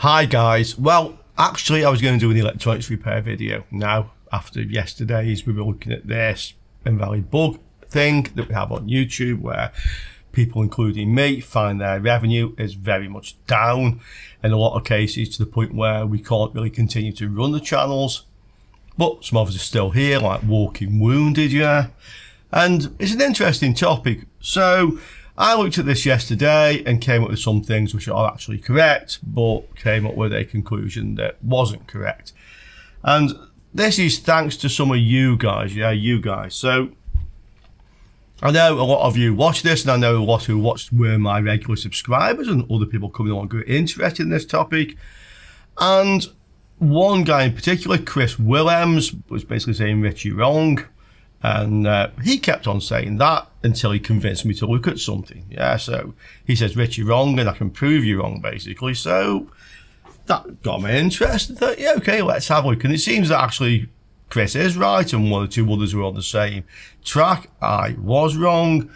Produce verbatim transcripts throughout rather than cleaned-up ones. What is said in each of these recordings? Hi guys, well actually I was going to do an electronics repair video now after yesterday's. We were looking at this invalid bug thing that we have on YouTube where people, including me, find their revenue is very much down in a lot of cases to the point where we can't really continue to run the channels, but some of us are still here like walking wounded, yeah. And it's an interesting topic. So I looked at this yesterday and came up with some things which are actually correct, but came up with a conclusion that wasn't correct. And this is thanks to some of you guys, yeah, you guys. So I know a lot of you watch this, and I know a lot who watched were my regular subscribers and other people coming along who are interested in this topic. And one guy in particular, Chris Willems, was basically saying, Rich, you're wrong. And uh, he kept on saying that until he convinced me to look at something. Yeah, so he says, Rich, you're wrong, and I can prove you wrong, basically. So that got my interest. I thought, yeah, okay, let's have a look. And it seems that actually Chris is right, and one or two others were on the same track. I was wrong.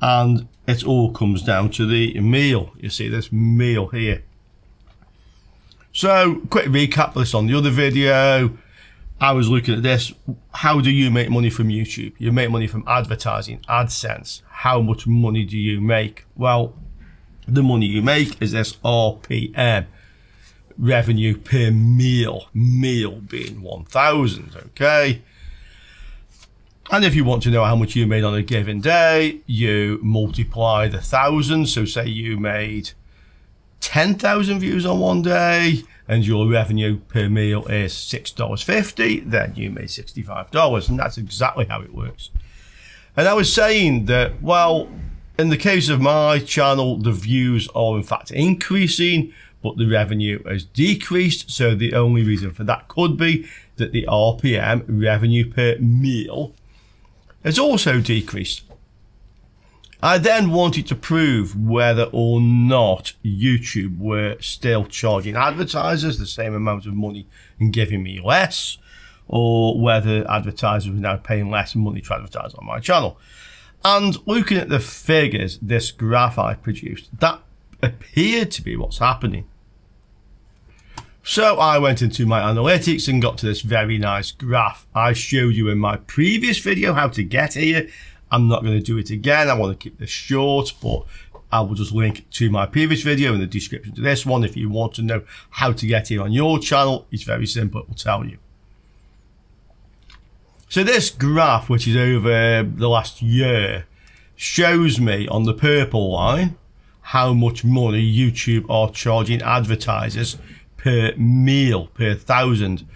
And it all comes down to the meal. You see this meal here. So quick recap of this on the other video. I was looking at this. How do you make money from YouTube? You make money from advertising, AdSense. How much money do you make? Well, the money you make is this R P M, revenue per meal, meal being one thousand, okay? And if you want to know how much you made on a given day, you multiply the thousand. So say you made ten thousand views on one day, and your revenue per meal is six dollars fifty, then you made sixty-five dollars, and that's exactly how it works. And I was saying that, well, in the case of my channel, the views are in fact increasing, but the revenue has decreased. So the only reason for that could be that the R P M, revenue per meal, has also decreased. I then wanted to prove whether or not YouTube were still charging advertisers the same amount of money and giving me less, or whether advertisers were now paying less money to advertise on my channel. And looking at the figures, this graph I produced, that appeared to be what's happening. So I went into my analytics and got to this very nice graph. I showed you in my previous video how to get here. I'm not going to do it again. I want to keep this short, but I will just link to my previous video in the description to this one. If you want to know how to get here on your channel, it's very simple. It will tell you. So this graph, which is over the last year, shows me on the purple line how much money YouTube are charging advertisers per meal, per thousand.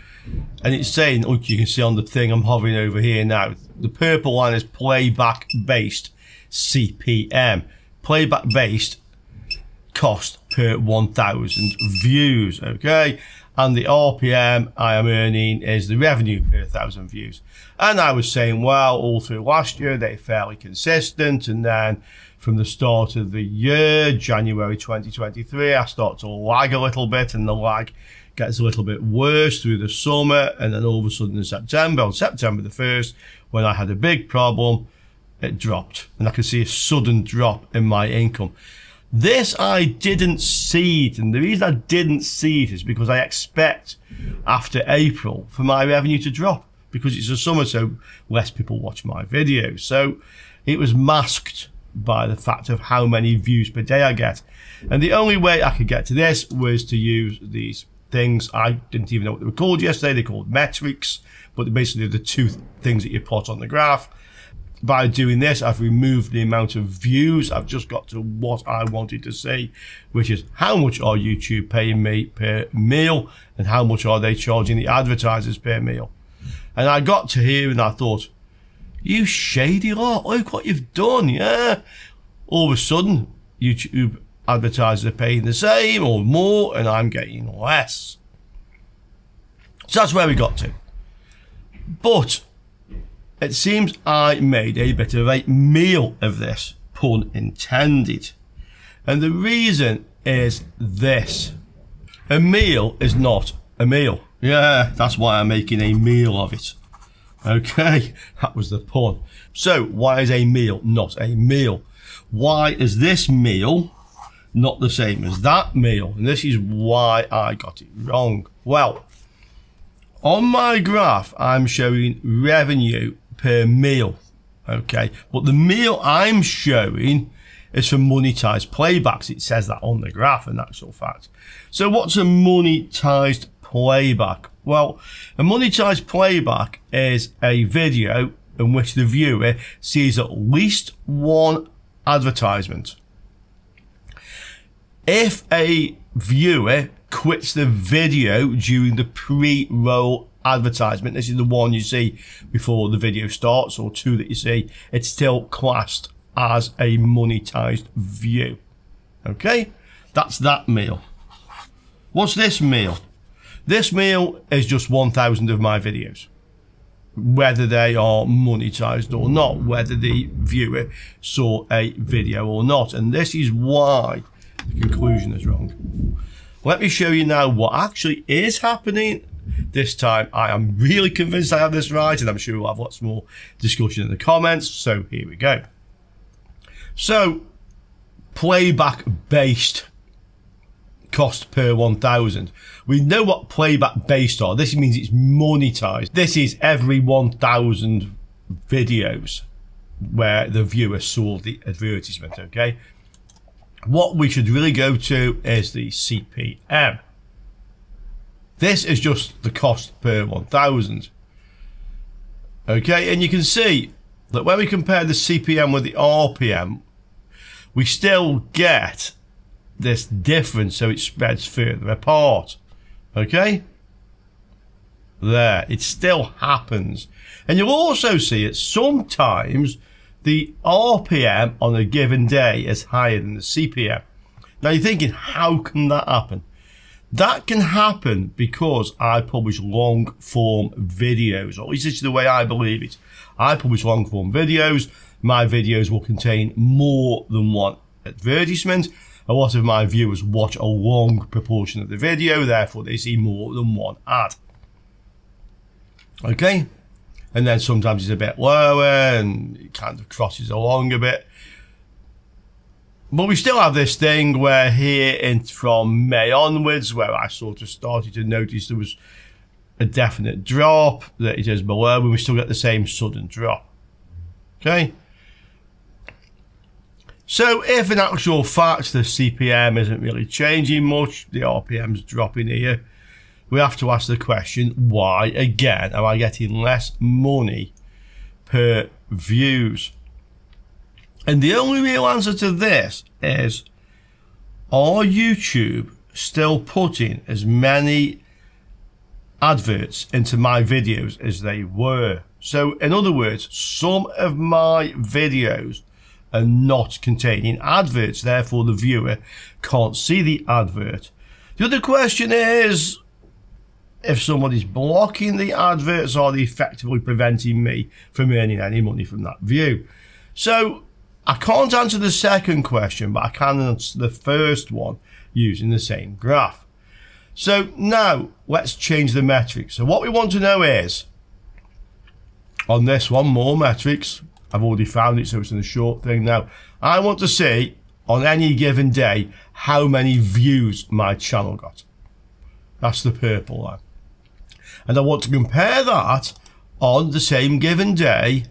And it's saying, look, you can see on the thing I'm hovering over here now, the purple line is playback based C P M, playback based cost per one thousand views, okay? And the R P M I am earning is the revenue per one thousand views. And I was saying, well, all through last year, they're fairly consistent. And then from the start of the year, January twenty twenty-three, I start to lag a little bit, and the lag gets a little bit worse through the summer, and then all of a sudden in September, on September the first, when I had a big problem, it dropped, and I could see a sudden drop in my income. This I didn't seed, and the reason I didn't seed is because I expect after April for my revenue to drop, because it's the summer, so less people watch my videos. So it was masked by the fact of how many views per day I get. And the only way I could get to this was to use these things. I didn't even know what they were called yesterday. They're called metrics, but basically the two th things that you plot on the graph. By doing this, I've removed the amount of views. I've just got to what I wanted to see, which is how much are YouTube paying me per meal, and how much are they charging the advertisers per meal. And I got to here and I thought, you shady lot, look what you've done, yeah? All of a sudden, YouTube advertisers are paying the same or more, and I'm getting less. So that's where we got to. But it seems I made a bit of a meal of this, pun intended. And the reason is this. A meal is not a meal. Yeah, that's why I'm making a meal of it. Okay, that was the pun. So why is a meal not a meal? Why is this meal not the same as that meal. And this is why I got it wrong. Well, on my graph, I'm showing revenue per meal, okay? But the meal I'm showing is for monetized playbacks. It says that on the graph, and that's all fact. So what's a monetized playback? Well, a monetized playback is a video in which the viewer sees at least one advertisement. If a viewer quits the video during the pre-roll advertisement, this is the one you see before the video starts, or two that you see, it's still classed as a monetized view. Okay, that's that meal. What's this meal? This meal is just one thousand of my videos, whether they are monetized or not, whether the viewer saw a video or not. And this is why the conclusion is wrong. Let me show you now what actually is happening. This time I am really convinced I have this right, and I'm sure we'll have lots more discussion in the comments. So here we go. So playback based cost per one thousand. We know what playback based are. This means it's monetized. This is every one thousand videos where the viewer saw the advertisement, okay? What we should really go to is the C P M. This is just the cost per one thousand. Okay, and you can see that when we compare the C P M with the R P M, we still get this difference, so it spreads further apart. Okay? There, it still happens. And you'll also see it sometimes the R P M on a given day is higher than the C P M. Now you're thinking, how can that happen? That can happen because I publish long form videos, or at least this is the way I believe it. I publish long form videos. My videos will contain more than one advertisement. A lot of my viewers watch a long proportion of the video, therefore they see more than one ad. Okay? And then sometimes it's a bit lower and it kind of crosses along a bit. But we still have this thing where here and from May onwards, where I sort of started to notice there was a definite drop that it is below, and we still get the same sudden drop. Okay? So if in actual fact the C P M isn't really changing much, the R P M's dropping here, we have to ask the question, why again am I getting less money per views? And the only real answer to this is, are YouTube still putting as many adverts into my videos as they were? So in other words, some of my videos are not containing adverts, therefore the viewer can't see the advert. The other question is, if somebody's blocking the adverts, are they effectively preventing me from earning any money from that view? So I can't answer the second question, but I can answer the first one using the same graph. So now let's change the metrics. So what we want to know is, on this one, more metrics. I've already found it, so it's in the short thing now. I want to see on any given day how many views my channel got. That's the purple line. And I want to compare that on the same given day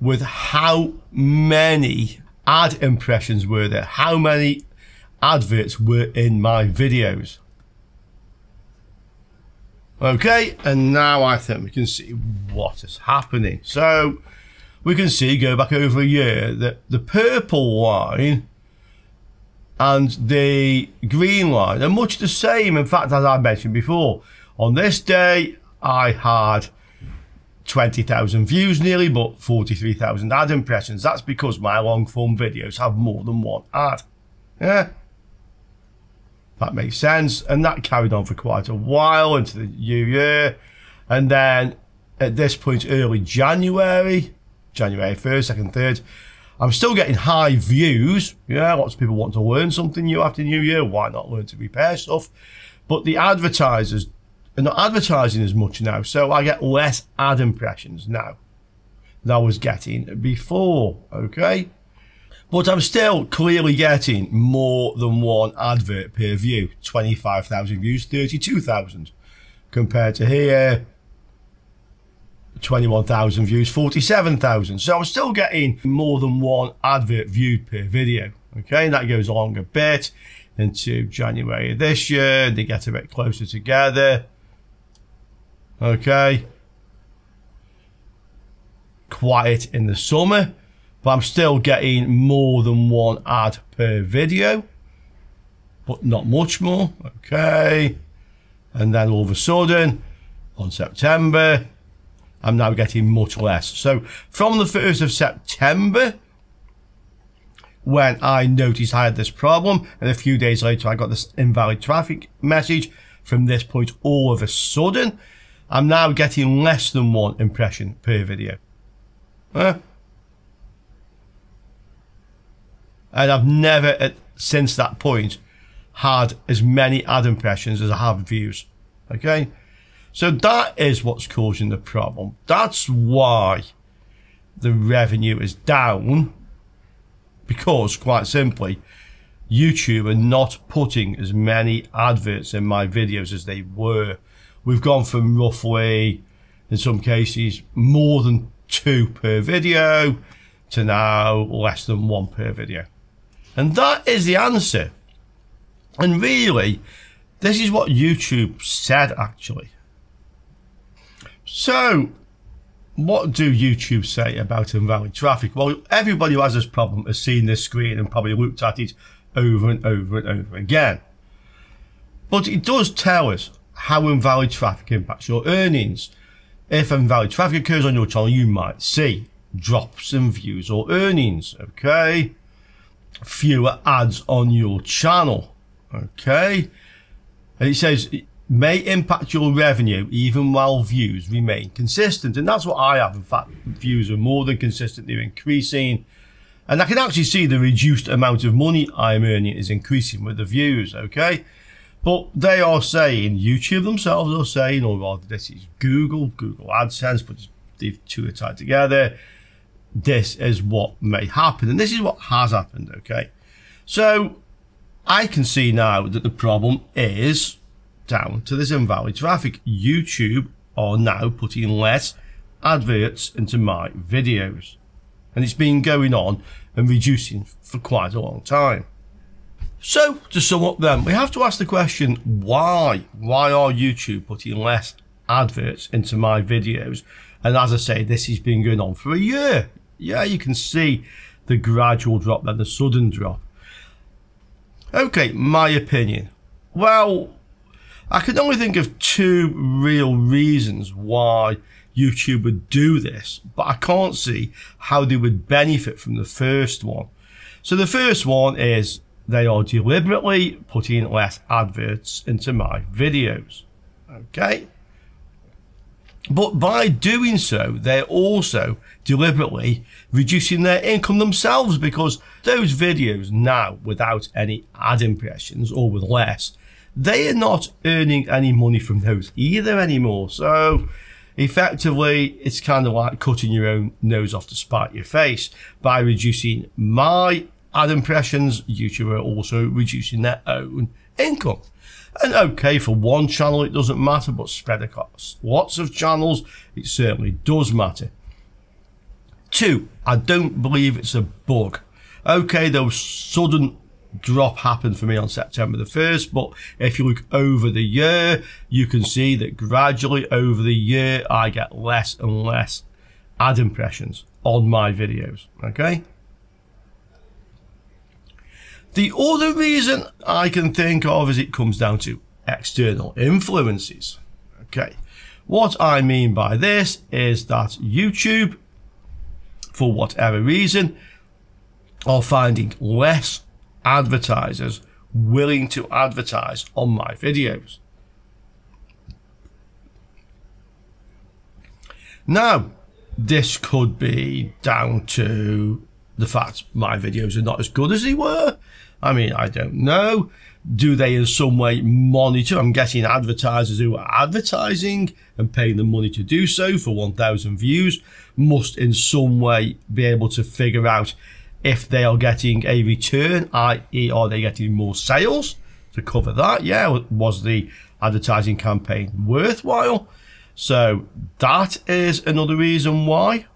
with how many ad impressions were there, how many adverts were in my videos. Okay, and now I think we can see what is happening. So we can see, go back over a year, that the purple line and the green line are much the same. In fact, as I mentioned before, on this day I had twenty thousand views nearly, but forty-three thousand ad impressions. That's because my long form videos have more than one ad. Yeah, that makes sense. And that carried on for quite a while into the new year. And then at this point, early January, January first, second, third, I'm still getting high views. Yeah, lots of people want to learn something new after New Year. Why not learn to repair stuff? But the advertisers are not advertising as much now, so I get less ad impressions now than I was getting before, okay? but I'm still clearly getting more than one advert per view. twenty-five thousand views, thirty-two thousand. Compared to here, twenty-one thousand views, forty-seven thousand. So I'm still getting more than one advert viewed per video. Okay, and that goes along a bit into January of this year. They get a bit closer together. Okay. Quiet in the summer, but I'm still getting more than one ad per video, but not much more. Okay. And then all of a sudden, on September, I'm now getting much less. So from the first of September, when I noticed I had this problem, and a few days later I got this invalid traffic message, from this point all of a sudden I'm now getting less than one impression per video, huh? And I've never at, since that point had as many ad impressions as I have views. Okay, so that is what's causing the problem. That's why the revenue is down, because quite simply YouTube are not putting as many adverts in my videos as they were. We've gone from roughly, in some cases, more than two per video to now less than one per video. And that is the answer. And really, this is what YouTube said, actually. So what do YouTube say about invalid traffic? Well, everybody who has this problem has seen this screen and probably looked at it over and over and over again. But it does tell us how invalid traffic impacts your earnings. If invalid traffic occurs on your channel, you might see drops in views or earnings, okay? Fewer ads on your channel, okay? And it says it may impact your revenue even while views remain consistent. And that's what I have. In fact, views are more than consistent, they're increasing. And I can actually see the reduced amount of money I'm earning is increasing with the views, okay? But they are saying, YouTube themselves are saying, or rather this is Google, Google AdSense, but these two are tied together. This is what may happen, and this is what has happened, okay? So I can see now that the problem is down to this invalid traffic. YouTube are now putting less adverts into my videos. And it's been going on and reducing for quite a long time. So to sum up then, we have to ask the question, why? Why are YouTube putting less adverts into my videos? And as I say, this has been going on for a year. Yeah, you can see the gradual drop, then the sudden drop. Okay, my opinion. Well, I can only think of two real reasons why YouTube would do this, but I can't see how they would benefit from the first one. So the first one is they are deliberately putting less adverts into my videos, okay? But by doing so, they're also deliberately reducing their income themselves, because those videos now, without any ad impressions or with less, they are not earning any money from those either anymore. So effectively, it's kind of like cutting your own nose off to spite your face. By reducing my ad impressions, YouTube are also reducing their own income. And okay, for one channel, it doesn't matter, but spread across lots of channels, it certainly does matter. Two, I don't believe it's a bug. Okay, there was sudden drop happened for me on September the first, but if you look over the year, you can see that gradually over the year I get less and less ad impressions on my videos, okay? The other reason I can think of is it comes down to external influences, okay? What I mean by this is that YouTube, for whatever reason, are finding less advertisers willing to advertise on my videos. Now, this could be down to the fact my videos are not as good as they were. I mean, I don't know. Do they in some way monitor? I'm getting advertisers who are advertising and paying them money to do so for one thousand views must in some way be able to figure out if they are getting a return, that is are they getting more sales to cover that? Yeah, was the advertising campaign worthwhile? So that is another reason why.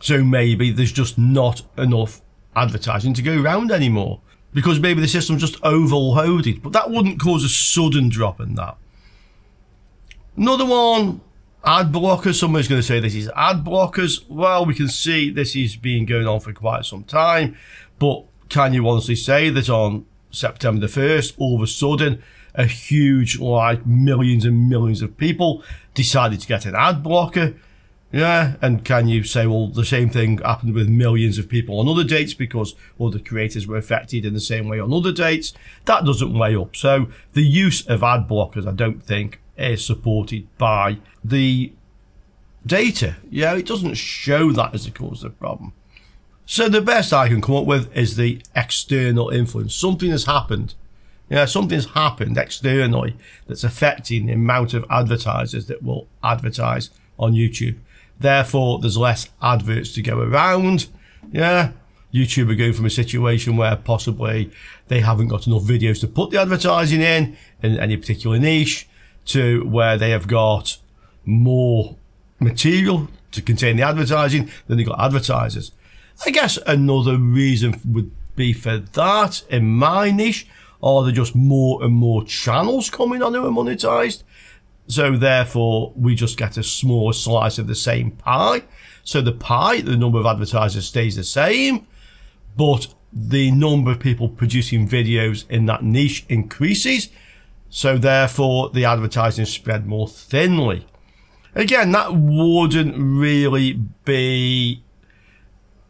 So maybe there's just not enough advertising to go around anymore, because maybe the system's just overloaded, but that wouldn't cause a sudden drop in that. Another one, ad blockers. Somebody's going to say this is ad blockers. Well, we can see this is being going on for quite some time, but can you honestly say that on September the first, all of a sudden, a huge, like, millions and millions of people decided to get an ad blocker? Yeah, and can you say, well, the same thing happened with millions of people on other dates because other creators were affected in the same way on other dates? That doesn't weigh up. So the use of ad blockers, I don't think, is supported by the data. Yeah, it doesn't show that as the cause of the problem. So the best I can come up with is the external influence. Something has happened. Yeah, something's happened externally that's affecting the amount of advertisers that will advertise on YouTube. Therefore, there's less adverts to go around. Yeah, YouTube are going from a situation where possibly they haven't got enough videos to put the advertising in, in any particular niche, to where they have got more material to contain the advertising than they've got advertisers. I guess another reason would be for that in my niche, are there just more and more channels coming on who are monetized? So therefore, we just get a smaller slice of the same pie. So the pie, the number of advertisers stays the same, but the number of people producing videos in that niche increases. So therefore, the advertising is spread more thinly. Again, that wouldn't really be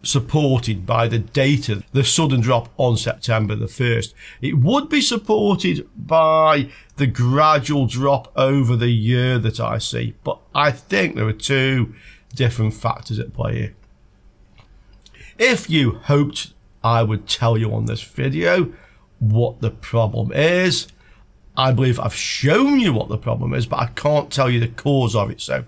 supported by the data, the sudden drop on September the first. It would be supported by the gradual drop over the year that I see, but I think there are two different factors at play here. If you hoped I would tell you on this video what the problem is, I believe I've shown you what the problem is, but I can't tell you the cause of it. So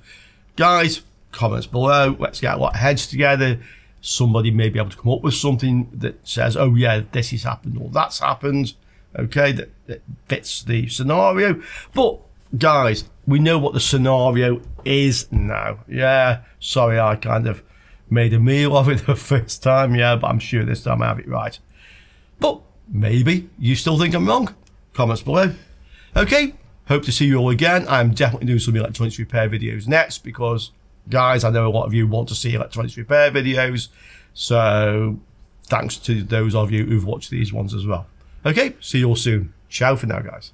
guys, comments below, let's get a lot of heads together. Somebody may be able to come up with something that says, oh yeah, this has happened or that's happened. Okay, that, that fits the scenario. But guys, we know what the scenario is now. Yeah, sorry, I kind of made a meal of it the first time. Yeah, but I'm sure this time I have it right. But maybe you still think I'm wrong. Comments below. Okay, hope to see you all again. I'm definitely doing some electronics repair videos next, because guys, I know a lot of you want to see electronics repair videos, so thanks to those of you who've watched these ones as well. Okay, see you all soon. Ciao for now, guys.